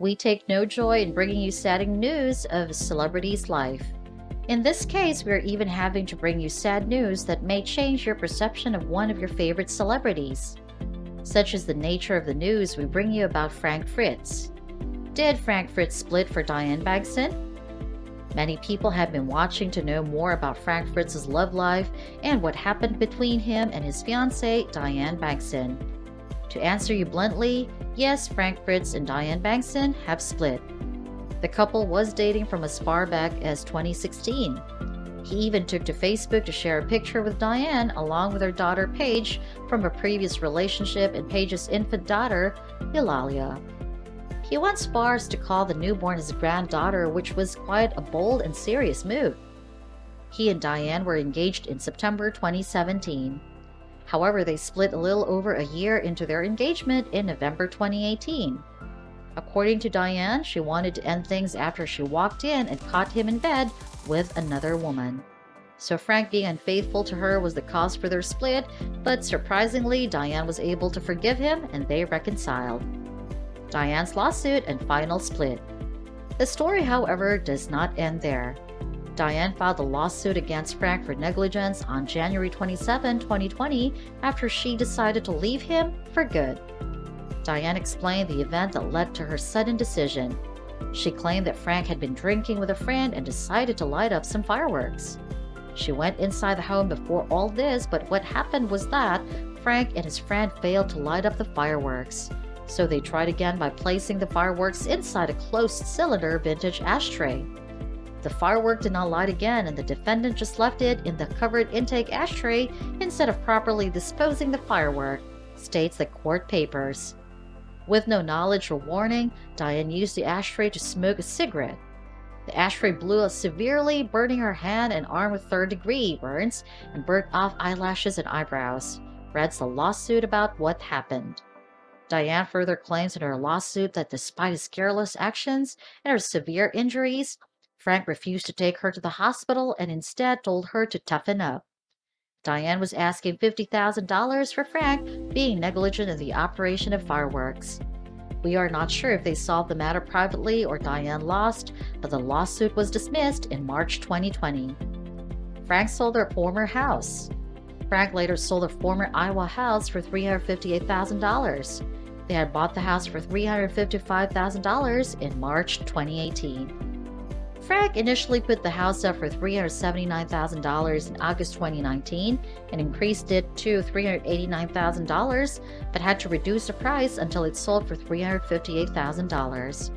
We take no joy in bringing you sad news of a celebrity's life. In this case, we are even having to bring you sad news that may change your perception of one of your favorite celebrities. Such is the nature of the news we bring you about Frank Fritz. Did Frank Fritz split for Diann Bankson? Many people have been watching to know more about Frank Fritz's love life and what happened between him and his fiancée, Diann Bankson. To answer you bluntly, yes, Frank Fritz and Diann Bankson have split. The couple was dating from as far back as 2016. He even took to Facebook to share a picture with Diann along with her daughter Paige from a previous relationship and Paige's infant daughter, Eulalia. He went so far as to call the newborn his granddaughter, which was quite a bold and serious move. He and Diann were engaged in September 2017. However, they split a little over a year into their engagement in November 2018. According to Diann, she wanted to end things after she walked in and caught him in bed with another woman. So Frank being unfaithful to her was the cause for their split, but surprisingly, Diann was able to forgive him and they reconciled. Diann's lawsuit and final split. The story, however, does not end there. Diann filed a lawsuit against Frank for negligence on January 27, 2020, after she decided to leave him for good. Diann explained the event that led to her sudden decision. She claimed that Frank had been drinking with a friend and decided to light up some fireworks. She went inside the home before all this, but what happened was that Frank and his friend failed to light up the fireworks. So they tried again by placing the fireworks inside a closed cylinder vintage ashtray. The firework did not light again and the defendant just left it in the covered intake ashtray instead of properly disposing the firework, states the court papers. With no knowledge or warning, Diann used the ashtray to smoke a cigarette. The ashtray blew out severely, burning her hand and arm with third-degree burns and burnt off eyelashes and eyebrows, reads the lawsuit about what happened. Diann further claims in her lawsuit that despite his careless actions and her severe injuries, Frank refused to take her to the hospital and instead told her to toughen up. Diann was asking $50,000 for Frank being negligent in the operation of fireworks. We are not sure if they solved the matter privately or Diann lost, but the lawsuit was dismissed in March 2020. Frank sold their former house. Frank later sold their former Iowa house for $358,000. They had bought the house for $355,000 in March 2018. Frank initially put the house up for $379,000 in August 2019 and increased it to $389,000, but had to reduce the price until it sold for $358,000.